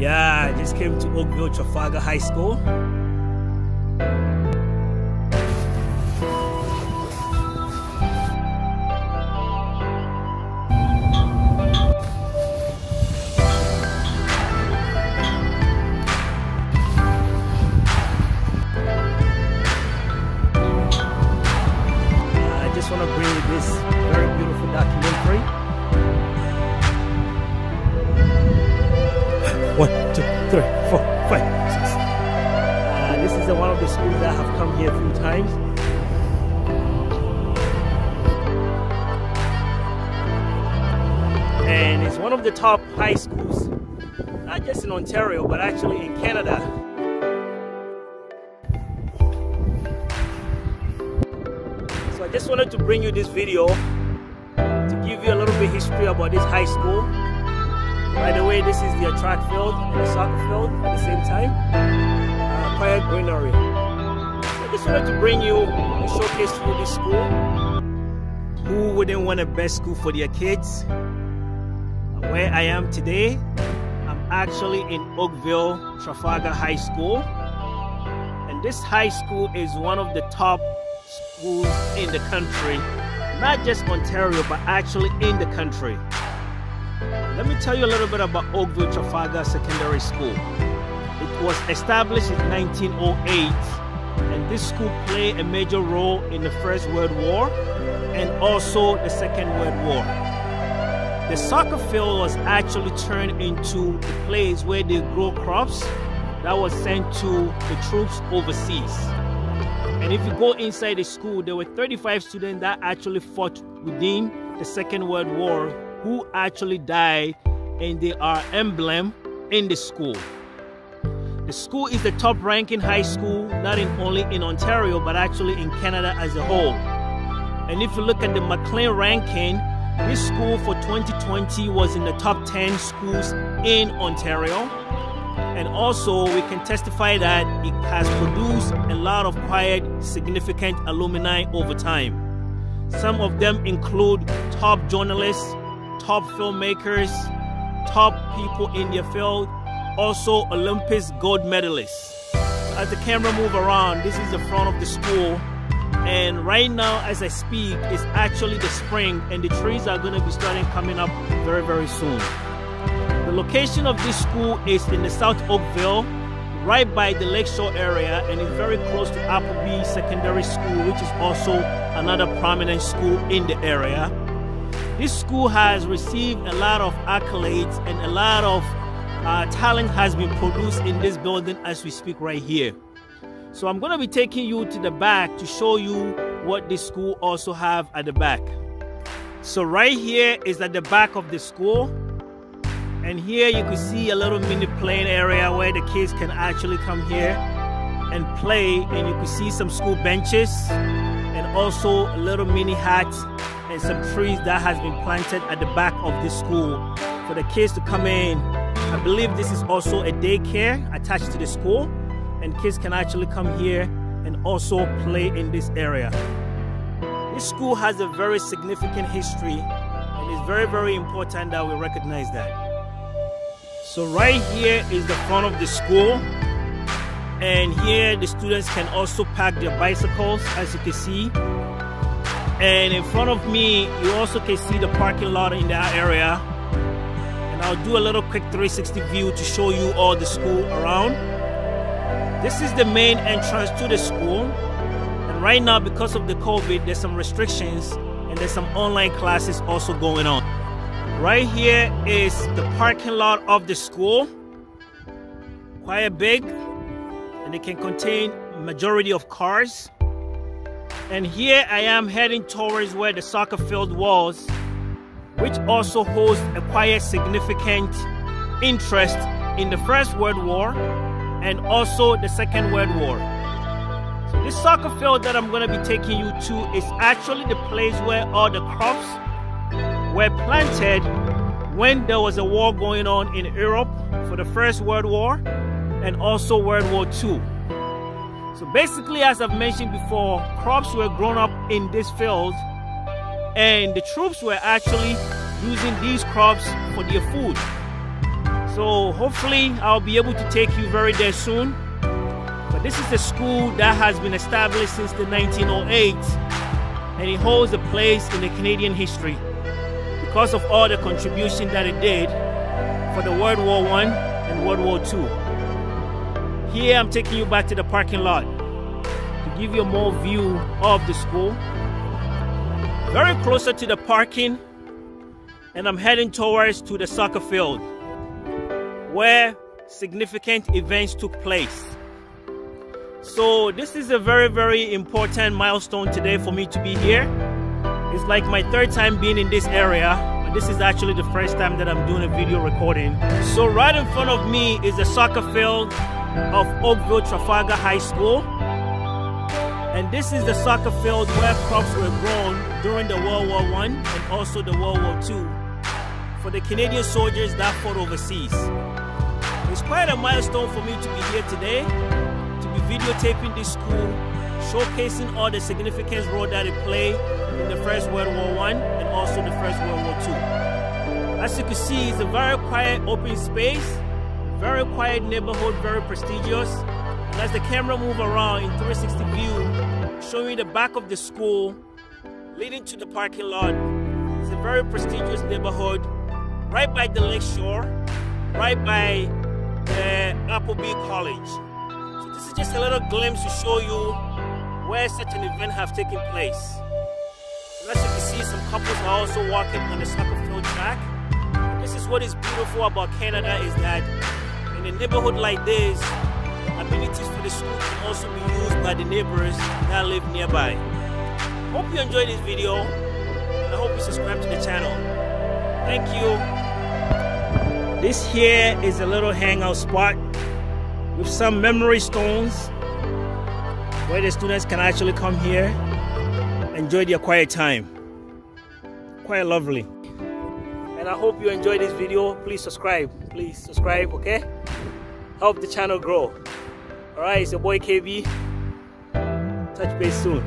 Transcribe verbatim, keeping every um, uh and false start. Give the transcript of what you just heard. Yeah, I just came to Oakville Trafalgar High School. I just want to bring you this very beautiful documentary. One, two, three, four, five, six. Uh, this is one of the schools that have come here a few times. And it's one of the top high schools, not just in Ontario, but actually in Canada. So I just wanted to bring you this video to give you a little bit history about this high school. By the way, this is the track field and the soccer field at the same time. Uh, quiet greenery. So I just wanted to bring you a showcase for this school. Who wouldn't want a best school for their kids? Where I am today, I'm actually in Oakville Trafalgar High School. And this high school is one of the top schools in the country. Not just Ontario, but actually in the country. Let me tell you a little bit about Oakville Trafalgar Secondary School. It was established in nineteen oh eight, and this school played a major role in the First World War and also the Second World War. The soccer field was actually turned into a place where they grow crops that was sent to the troops overseas. And if you go inside the school, there were thirty-five students that actually fought within the Second World War, who actually died, and they are emblem in the school. The school is the top ranking high school, not in only in Ontario, but actually in Canada as a whole. And if you look at the Maclean ranking, this school for twenty twenty was in the top ten schools in Ontario. And also we can testify that it has produced a lot of quite significant alumni over time. Some of them include top journalists, top filmmakers, top people in their field, also Olympics gold medalists. As the camera moves around, this is the front of the school, and right now as I speak, it's actually the spring, and the trees are going to be starting coming up very, very soon. The location of this school is in the South Oakville, right by the Lakeshore area, and it's very close to Appleby Secondary School, which is also another prominent school in the area. This school has received a lot of accolades, and a lot of uh, talent has been produced in this building as we speak right here. So I'm going to be taking you to the back to show you what this school also have at the back. So right here is at the back of the school. And here you can see a little mini playing area where the kids can actually come here and play. And you can see some school benches and also a little mini hut, and some trees that has been planted at the back of this school for the kids to come in. I believe this is also a daycare attached to the school, and kids can actually come here and also play in this area. This school has a very significant history, and it's very, very important that we recognize that. So right here is the front of the school, and here the students can also park their bicycles, as you can see. And in front of me, you also can see the parking lot in that area. And I'll do a little quick three sixty view to show you all the school around. This is the main entrance to the school. And right now, because of the COVID, there's some restrictions, and there's some online classes also going on. Right here is the parking lot of the school. Quite big, and it can contain majority of cars. And here I am heading towards where the soccer field was, which also holds a quite significant interest in the First World War and also the Second World War. So this soccer field that I'm going to be taking you to is actually the place where all the crops were planted when there was a war going on in Europe for the First World War and also World War Two. So basically, as I've mentioned before, crops were grown up in this field, and the troops were actually using these crops for their food. So hopefully I'll be able to take you very there soon. But this is the school that has been established since the nineteen oh eight, and it holds a place in the Canadian history because of all the contribution that it did for the World War One and World War Two. Here I'm taking you back to the parking lot to give you a more view of the school. Very closer to the parking, and I'm heading towards to the soccer field where significant events took place. So this is a very, very important milestone today for me to be here. It's like my third time being in this area, but this is actually the first time that I'm doing a video recording. So right in front of me is the soccer field of Oakville Trafalgar High School. And this is the soccer field where crops were grown during the World War One and also the World War Two for the Canadian soldiers that fought overseas. It's quite a milestone for me to be here today, videotaping this school, showcasing all the significant role that it played in the First World War One and also the First World War Two. As you can see, it's a very quiet open space, very quiet neighborhood, very prestigious. And as the camera moves around in three sixty view, showing the back of the school, leading to the parking lot. It's a very prestigious neighborhood, right by the lake shore, right by the Appleby College. This is just a little glimpse to show you where such an event has taken place. And as you can see, some couples are also walking on the soccer field track. This is what is beautiful about Canada, is that in a neighborhood like this, amenities for the school can also be used by the neighbors that live nearby. Hope you enjoyed this video, and I hope you subscribe to the channel. Thank you. This here is a little hangout spot with some memory stones where the students can actually come here, enjoy their quiet time. Quite lovely. And I hope you enjoyed this video. Please subscribe, please subscribe, okay? Help the channel grow. All right, it's your boy K B. Touch base soon.